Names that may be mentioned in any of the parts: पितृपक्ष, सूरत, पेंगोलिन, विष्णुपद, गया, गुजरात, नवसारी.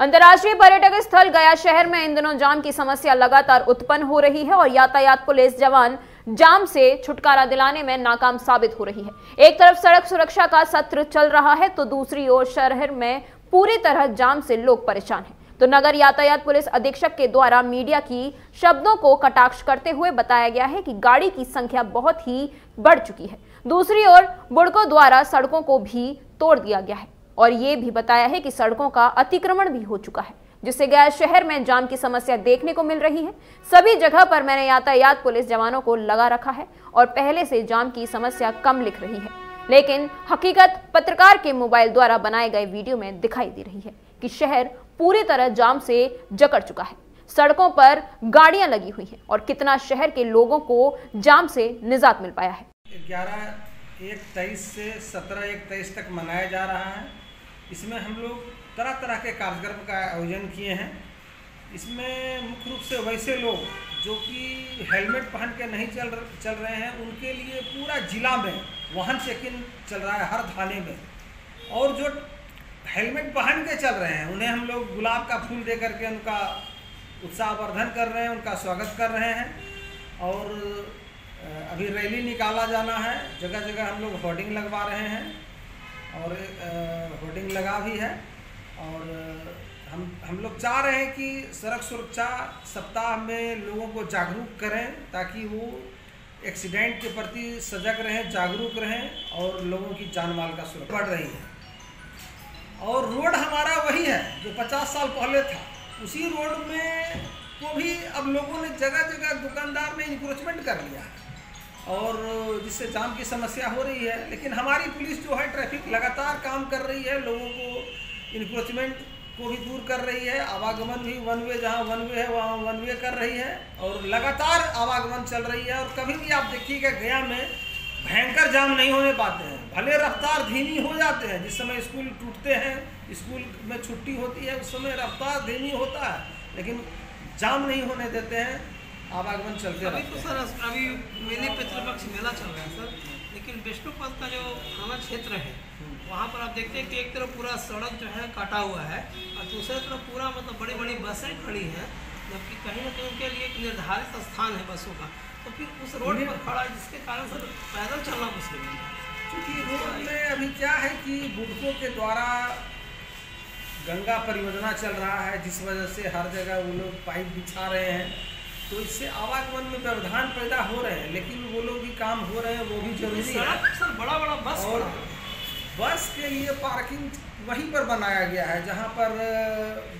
अंतर्राष्ट्रीय पर्यटक स्थल गया शहर में इन दिनों जाम की समस्या लगातार उत्पन्न हो रही है और यातायात पुलिस जवान जाम से छुटकारा दिलाने में नाकाम साबित हो रही है। एक तरफ सड़क सुरक्षा का सत्र चल रहा है तो दूसरी ओर शहर में पूरी तरह जाम से लोग परेशान हैं। तो नगर यातायात पुलिस अधीक्षक के द्वारा मीडिया की शब्दों को कटाक्ष करते हुए बताया गया है कि गाड़ी की संख्या बहुत ही बढ़ चुकी है। दूसरी ओर बुड़कों द्वारा सड़कों को भी तोड़ दिया गया है और ये भी बताया है कि सड़कों का अतिक्रमण भी हो चुका है, जिससे गया शहर में जाम की समस्या देखने को मिल रही है। सभी जगह पर मैंने यातायात पुलिस जवानों को लगा रखा है और पहले से जाम की समस्या कम लिख रही है, लेकिन हकीकत पत्रकार के मोबाइल द्वारा बनाए गए वीडियो में दिखाई दे रही है कि शहर पूरी तरह जाम से जकड़ चुका है। सड़कों पर गाड़ियां लगी हुई हैं और कितना शहर के लोगों को जाम से निजात मिल पाया है। 11/1/23 से 17/1/23 तक मनाया जा रहा है। इसमें हम लोग तरह तरह के कार्यक्रम का आयोजन किए हैं। इसमें मुख्य रूप से वैसे लोग जो कि हेलमेट पहन के नहीं चल रहे हैं, उनके लिए पूरा जिला में वाहन चेकिंग चल रहा है हर थाने में, और जो हेलमेट पहन के चल रहे हैं उन्हें हम लोग गुलाब का फूल दे करके उनका उत्साहवर्धन कर रहे हैं, उनका स्वागत कर रहे हैं। और अभी रैली निकाला जाना है, जगह जगह हम लोग होर्डिंग लगवा रहे हैं और होर्डिंग लगा भी है। और हम लोग चाह रहे हैं कि सड़क सुरक्षा सप्ताह में लोगों को जागरूक करें ताकि वो एक्सीडेंट के प्रति सजग रहें, जागरूक रहें और लोगों की जान माल का सुरक्षा बढ़ रही है। और रोड हमारा वही है जो 50 साल पहले था, उसी रोड में को भी अब लोगों ने जगह जगह दुकानदार ने इंक्रोचमेंट कर लिया है और जिससे जाम की समस्या हो रही है। लेकिन हमारी पुलिस जो है ट्रैफिक लगातार काम कर रही है, लोगों को इंक्रोचमेंट को भी दूर कर रही है। आवागमन भी वन वे, जहाँ वन वे है वहाँ वन वे कर रही है और लगातार आवागमन चल रही है। और कभी भी आप देखिएगा गया में भयंकर जाम नहीं होने पाते हैं, भले रफ्तार धीमी हो जाते हैं। जिस समय स्कूल टूटते हैं, स्कूल में छुट्टी होती है, उस समय रफ्तार धीमी होता है, लेकिन जाम नहीं होने देते हैं, आवागमन चलते हैं। अभी तो सर अभी मेले पितृपक्ष मेला चल रहा है सर, लेकिन विष्णुपद का जो थाना क्षेत्र है वहाँ पर आप देखते हैं कि एक तरफ पूरा सड़क जो है काटा हुआ है और दूसरी तरफ पूरा मतलब बड़ी बड़ी बसें खड़ी हैं, जबकि कहीं ना कहीं उनके लिए एक निर्धारित स्थान है बसों का। तो फिर उस रोड पर खड़ा है, जिसके कारण सर पैदल चलना मुश्किल है। क्योंकि रोड में अभी क्या है कि बुड़कों के द्वारा गंगा परियोजना चल रहा है, जिस वजह से हर जगह वो लोग पाइप बिछा रहे हैं, तो इससे आवागमन में व्यवधान पैदा हो रहे हैं। लेकिन वो लोग भी काम हो रहे हैं, वो भी जरूरी है सर। बड़ा बड़ा बस और बस के लिए पार्किंग वहीं पर बनाया गया है, जहाँ पर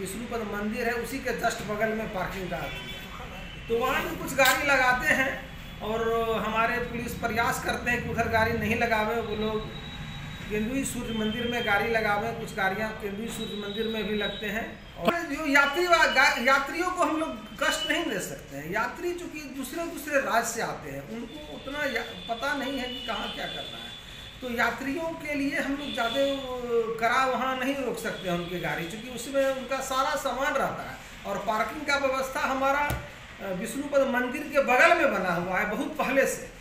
विष्णुपद मंदिर है उसी के जस्ट बगल में पार्किंग का है, तो वहाँ भी कुछ गाड़ी लगाते हैं। और हमारे पुलिस प्रयास करते हैं कि उधर गाड़ी नहीं लगावे, वो लोग केंद्रीय सूर्य मंदिर में गाड़ी लगावे। कुछ गाड़ियाँ केंद्रीय सूर्य मंदिर में भी लगते हैं। और जो यात्रियों को हम लोग कष्ट नहीं दे सकते हैं। यात्री चूँकि दूसरे दूसरे राज्य से आते हैं, उनको उतना पता नहीं है कि कहाँ क्या करना है, तो यात्रियों के लिए हम लोग ज़्यादा करा वहाँ नहीं रोक सकते हैं उनकी गाड़ी, क्योंकि उसमें उनका सारा सामान रहता है। और पार्किंग का व्यवस्था हमारा विष्णुपद मंदिर के बगल में बना हुआ है बहुत पहले से।